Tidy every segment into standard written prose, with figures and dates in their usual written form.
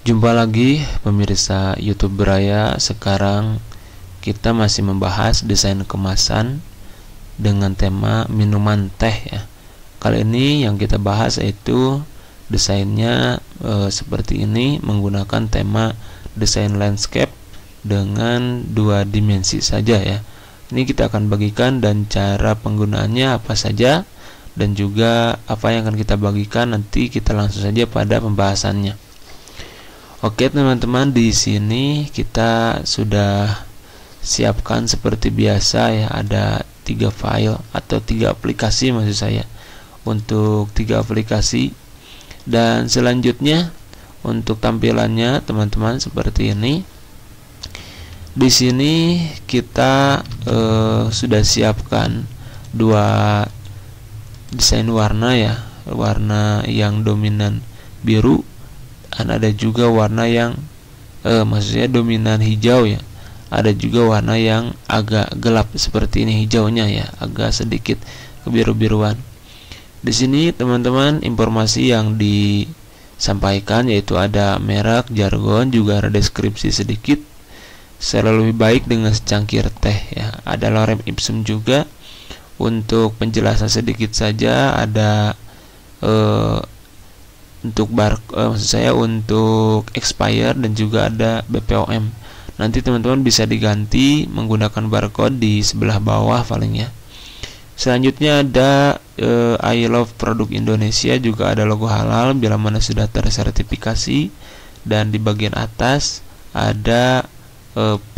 Jumpa lagi pemirsa YouTube Beraya. Sekarang kita masih membahas desain kemasan dengan tema minuman teh ya. Kali ini yang kita bahas yaitu desainnya seperti ini, menggunakan tema desain landscape dengan dua dimensi saja ya. Ini kita akan bagikan dan cara penggunaannya apa saja, dan juga apa yang akan kita bagikan nanti kita langsung saja pada pembahasannya. Oke teman-teman, di sini kita sudah siapkan seperti biasa ya, ada 3 file atau 3 aplikasi maksud saya, untuk 3 aplikasi. Dan selanjutnya untuk tampilannya teman-teman seperti ini. Di sini kita sudah siapkan 2 desain warna ya, warna yang dominan biru, ada juga warna yang maksudnya dominan hijau ya, ada juga warna yang agak gelap seperti ini hijaunya ya, agak sedikit kebiru-biruan. Di sini teman-teman informasi yang disampaikan yaitu ada merek, jargon, juga ada deskripsi sedikit. Saya lebih baik dengan secangkir teh ya, ada lorem ipsum juga untuk penjelasan sedikit saja, ada untuk untuk expire, dan juga ada BPOM. Nanti teman-teman bisa diganti menggunakan barcode di sebelah bawah paling ya. Selanjutnya ada I love produk Indonesia, juga ada logo halal bila mana sudah tersertifikasi, dan di bagian atas ada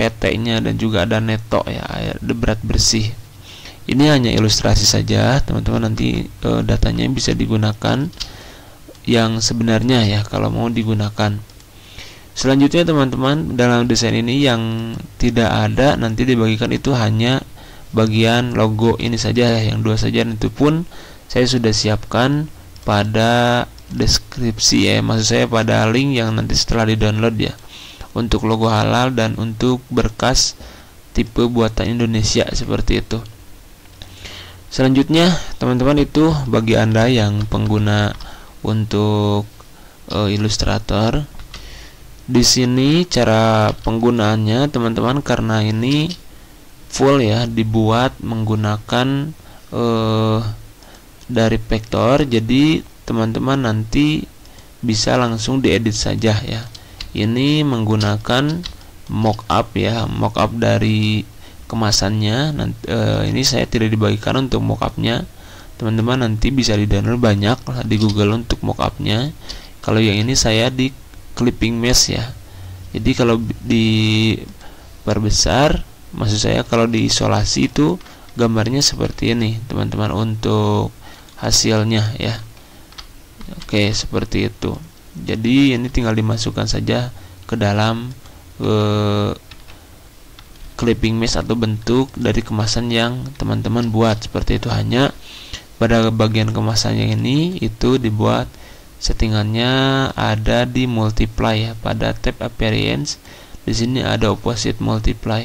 PT-nya dan juga ada neto ya, berat bersih. Ini hanya ilustrasi saja teman-teman, nanti datanya bisa digunakan yang sebenarnya ya kalau mau digunakan. Selanjutnya teman-teman, dalam desain ini yang tidak ada nanti dibagikan itu hanya bagian logo ini saja ya, yang 2 saja, itu pun saya sudah siapkan pada deskripsi ya, maksud saya pada link yang nanti setelah di download ya, untuk logo halal dan untuk berkas tipe buatan Indonesia seperti itu. Selanjutnya teman-teman, itu bagi Anda yang pengguna untuk Illustrator. Di sini cara penggunaannya teman-teman, karena ini full ya, dibuat menggunakan dari vektor, jadi teman-teman nanti bisa langsung diedit saja ya. Ini menggunakan mockup ya, mockup dari kemasannya. Nanti, ini saya tidak dibagikan untuk mockupnya. Teman-teman nanti bisa di download banyak di Google untuk mockupnya. Kalau yang ini saya di clipping mesh ya, jadi kalau diperbesar maksud saya kalau diisolasi itu gambarnya seperti ini teman-teman untuk hasilnya ya. Oke seperti itu, jadi ini tinggal dimasukkan saja ke dalam clipping mesh atau bentuk dari kemasan yang teman-teman buat seperti itu. Hanya pada bagian kemasannya ini itu dibuat settingannya ada di multiply ya, pada tab appearance di sini ada opposite multiply.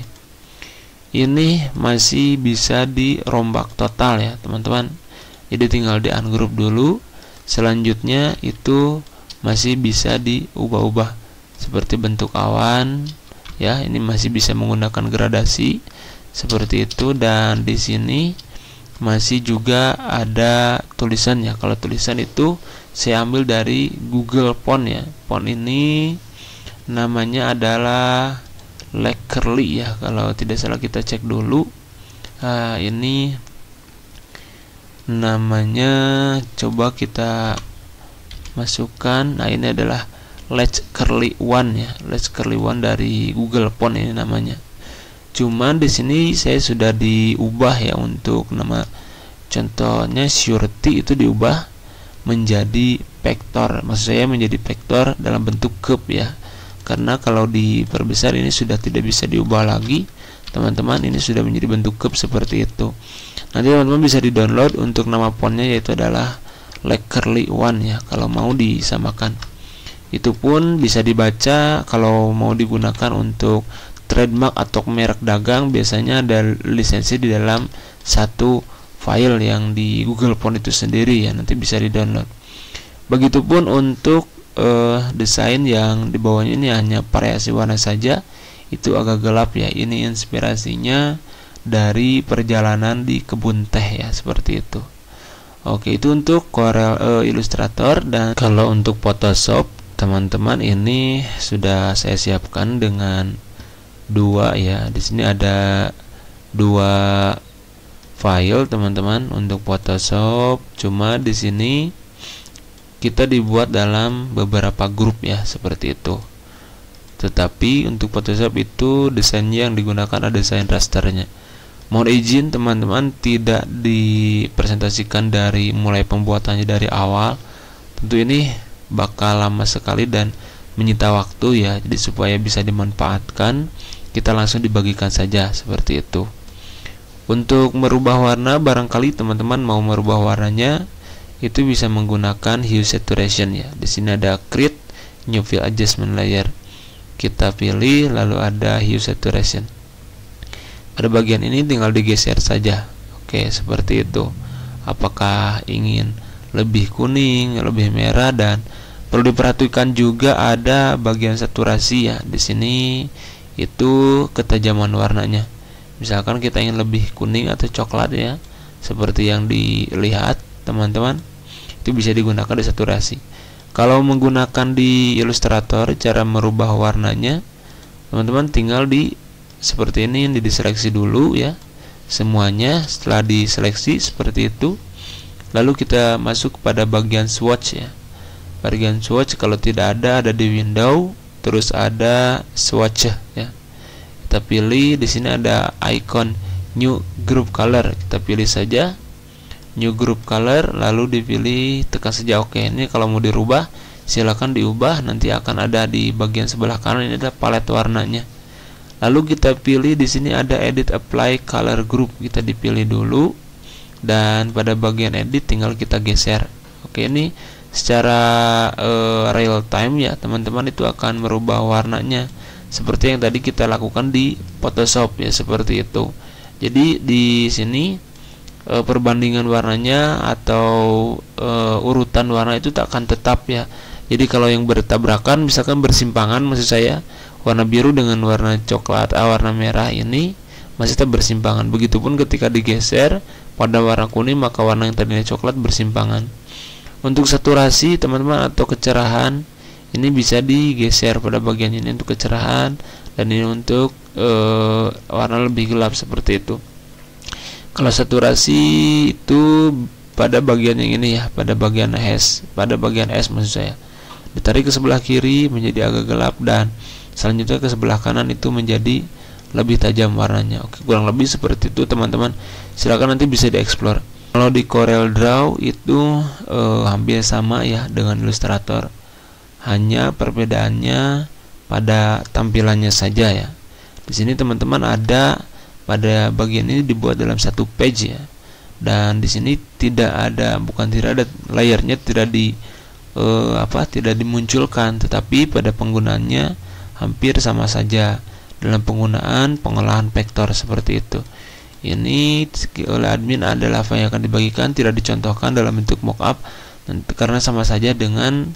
Ini masih bisa dirombak total ya teman-teman, jadi tinggal di ungroup dulu, selanjutnya itu masih bisa diubah-ubah seperti bentuk awan ya, ini masih bisa menggunakan gradasi seperti itu. Dan di sini masih juga ada tulisan ya, kalau tulisan itu saya ambil dari Google Fonts ya. Font ini namanya adalah Lekkerlie ya, kalau tidak salah kita cek dulu. Nah, ini namanya coba kita masukkan. Nah ini adalah Lekkerlie One ya, Lekkerlie One dari Google Fonts ini namanya. Cuman di sini saya sudah diubah ya, untuk nama contohnya surety itu diubah menjadi vektor, maksud saya menjadi vektor dalam bentuk curve ya, karena kalau diperbesar ini sudah tidak bisa diubah lagi teman-teman, ini sudah menjadi bentuk curve seperti itu. Nanti teman-teman bisa di download untuk nama fontnya yaitu adalah Lekkerlie One ya, kalau mau disamakan. Itu pun bisa dibaca kalau mau digunakan untuk trademark atau merek dagang, biasanya ada lisensi di dalam satu file yang di Google Fonts itu sendiri ya, nanti bisa di download. Begitupun untuk desain yang di bawahnya ini hanya variasi warna saja, itu agak gelap ya. Ini inspirasinya dari perjalanan di kebun teh ya, seperti itu. Oke, itu untuk Illustrator. Dan kalau untuk Photoshop teman-teman, ini sudah saya siapkan dengan dua ya. Di sini ada dua file teman-teman untuk Photoshop. Cuma di sini kita dibuat dalam beberapa grup ya, seperti itu. Tetapi untuk Photoshop itu desainnya yang digunakan adalah desain rasternya. Mohon izin teman-teman, tidak dipresentasikan dari mulai pembuatannya dari awal. Tentu ini bakal lama sekali dan menyita waktu ya. Jadi supaya bisa dimanfaatkan, kita langsung dibagikan saja seperti itu. Untuk merubah warna, barangkali teman-teman mau merubah warnanya, itu bisa menggunakan hue saturation ya. Di sini ada create new fill adjustment layer. Kita pilih, lalu ada hue saturation. Pada bagian ini tinggal digeser saja. Oke, seperti itu. Apakah ingin lebih kuning, lebih merah? Dan perlu diperhatikan juga ada bagian saturasi ya. Di sini itu ketajaman warnanya. Misalkan kita ingin lebih kuning atau coklat ya, seperti yang dilihat teman-teman, itu bisa digunakan di saturasi. Kalau menggunakan di Illustrator, cara merubah warnanya teman-teman tinggal di seperti ini, diseleksi dulu ya semuanya. Setelah diseleksi seperti itu, lalu kita masuk pada bagian swatch ya. Bagian swatch kalau tidak ada di window, terus ada swatch ya. Kita pilih, di sini ada icon new group color. Kita pilih saja new group color, lalu dipilih, tekan saja oke. Ini kalau mau dirubah silakan diubah, nanti akan ada di bagian sebelah kanan. Ini ada palet warnanya. Lalu kita pilih, di sini ada edit apply color group. Kita dipilih dulu, dan pada bagian edit tinggal kita geser. Oke, ini secara real time ya teman-teman, itu akan merubah warnanya seperti yang tadi kita lakukan di Photoshop ya, seperti itu. Jadi di sini perbandingan warnanya atau urutan warna itu tak akan tetap ya. Jadi kalau yang bertabrakan, misalkan bersimpangan maksud saya, warna biru dengan warna coklat, warna merah, ini masih tetap bersimpangan. Begitupun ketika digeser pada warna kuning, maka warna yang tadinya coklat bersimpangan. Untuk saturasi teman-teman atau kecerahan, ini bisa digeser pada bagian ini untuk kecerahan, dan ini untuk warna lebih gelap seperti itu. Kalau saturasi itu pada bagian yang ini ya, pada bagian hash, pada bagian S maksud saya, ditarik ke sebelah kiri menjadi agak gelap, dan selanjutnya ke sebelah kanan itu menjadi lebih tajam warnanya. Oke, kurang lebih seperti itu teman-teman. Silakan nanti bisa dieksplor. Kalau di Coreldraw itu hampir sama ya dengan Illustrator, hanya perbedaannya pada tampilannya saja ya. Di sini teman-teman ada pada bagian ini dibuat dalam satu page ya, dan di sini tidak ada, bukan tidak ada, layernya tidak di tidak dimunculkan, tetapi pada penggunaannya hampir sama saja dalam penggunaan pengolahan vektor seperti itu. Ini oleh admin adalah apa yang akan dibagikan, tidak dicontohkan dalam bentuk mockup, karena sama saja dengan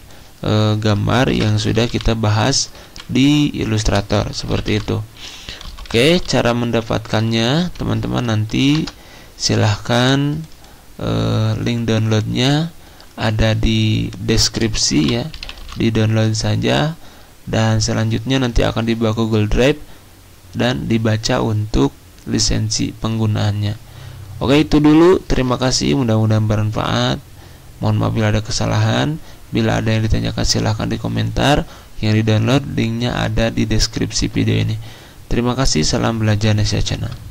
gambar yang sudah kita bahas di Illustrator seperti itu. Oke, cara mendapatkannya teman-teman nanti silahkan, link downloadnya ada di deskripsi ya, di download saja. Dan selanjutnya nanti akan dibawa ke Google Drive dan dibaca untuk lisensi penggunaannya. Oke, itu dulu. Terima kasih, mudah-mudahan bermanfaat. Mohon maaf bila ada kesalahan. Bila ada yang ditanyakan silahkan di komentar. Yang di download linknya ada di deskripsi video ini. Terima kasih. Salam Belajarnesia Channel.